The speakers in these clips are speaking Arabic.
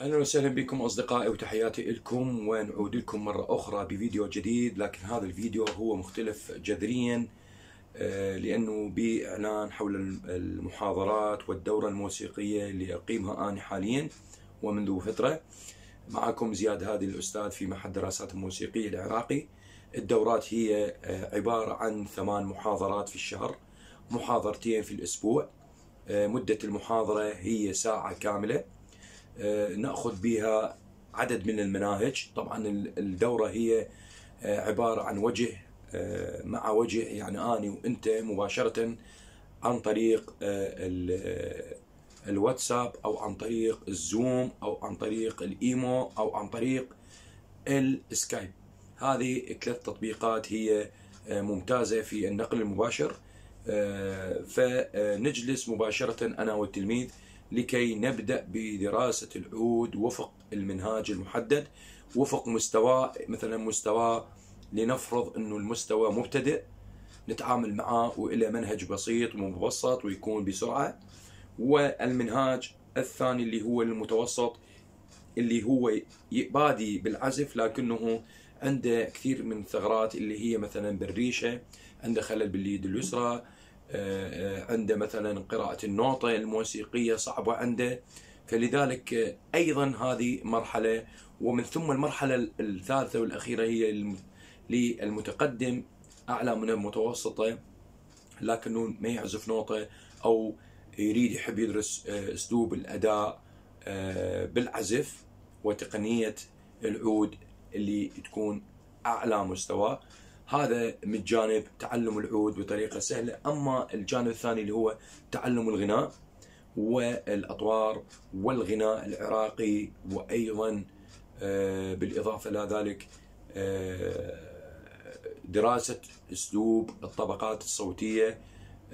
اهلا وسهلا بكم اصدقائي وتحياتي لكم، ونعود لكم مره اخرى بفيديو جديد. لكن هذا الفيديو هو مختلف جذريا لانه باعلان حول المحاضرات والدوره الموسيقيه اللي اقيمها انا حاليا ومنذ فتره. معكم زياد هادي الاستاذ في معهد الدراسات الموسيقيه العراقي. الدورات هي عباره عن 8 محاضرات في الشهر، محاضرتين في الاسبوع. مده المحاضره هي ساعه كامله، نأخذ بها عدد من المناهج. طبعا الدورة هي عبارة عن وجه مع وجه، يعني أنا وأنت مباشرة عن طريق الواتساب أو عن طريق الزوم أو عن طريق الإيمو أو عن طريق السكايب. هذه 3 تطبيقات هي ممتازة في النقل المباشر، فنجلس مباشرة أنا والتلميذ لكي نبدأ بدراسة العود وفق المنهاج المحدد، وفق مستوى. مثلا مستوى لنفرض أنه المستوى مبتدئ، نتعامل معه وإلى منهج بسيط ومبسط ويكون بسرعة. والمنهاج الثاني اللي هو المتوسط، اللي هو بادي بالعزف لكنه عنده كثير من الثغرات، اللي هي مثلا بالريشة، عنده خلل باليد اليسرى، عنده مثلا قراءة النوطة الموسيقية صعبة عنده. فلذلك أيضا هذه مرحلة، ومن ثم المرحلة الثالثة والأخيرة هي للمتقدم أعلى من المتوسطة لكنه ما يعزف نوطة، أو يريد يحب يدرس أسلوب الأداء بالعزف وتقنية العود اللي تكون أعلى مستوى. هذا من جانب تعلم العود بطريقة سهلة. أما الجانب الثاني اللي هو تعلم الغناء والأطوار والغناء العراقي، وأيضا بالإضافة إلى ذلك دراسة أسلوب الطبقات الصوتية،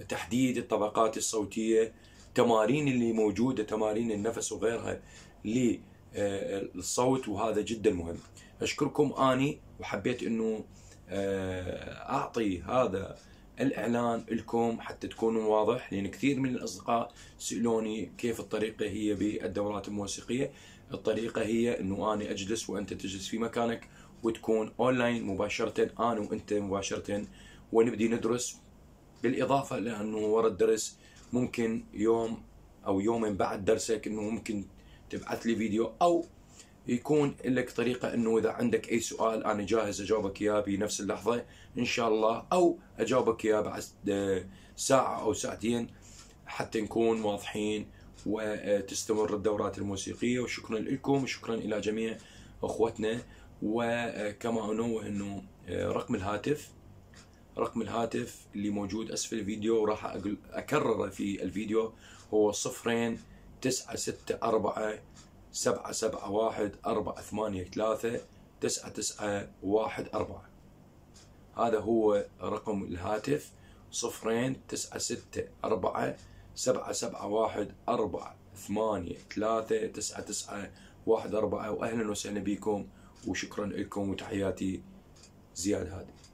تحديد الطبقات الصوتية، تمارين اللي موجودة، تمارين النفس وغيرها للصوت، وهذا جدا مهم. أشكركم آني، وحبيت أنه أعطي هذا الإعلان لكم حتى تكونوا واضح، لأن كثير من الأصدقاء سألوني كيف الطريقة هي بالدورات الموسيقية. الطريقة هي أنه أنا أجلس وأنت تجلس في مكانك، وتكون أونلاين مباشرة، أنا وأنت مباشرة، ونبدي ندرس. بالإضافة لأنه وراء الدرس ممكن يوم أو يومين بعد درسك أنه ممكن تبعث لي فيديو، أو يكون لك طريقة أنه إذا عندك أي سؤال أنا جاهز أجاوبك إياه بنفس اللحظة إن شاء الله، أو أجاوبك إياه بعد ساعة أو ساعتين، حتى نكون واضحين وتستمر الدورات الموسيقية. وشكرا لكم، وشكرا إلى جميع أخوتنا. وكما أنوه أنه رقم الهاتف اللي موجود أسفل الفيديو، وراح أكرره في الفيديو، هو 0-964-771-483-9914. هذا هو رقم الهاتف، 0-964-771-483-9914. وأهلا وسهلا بكم، وشكرا لكم، وتحياتي زياد هادي.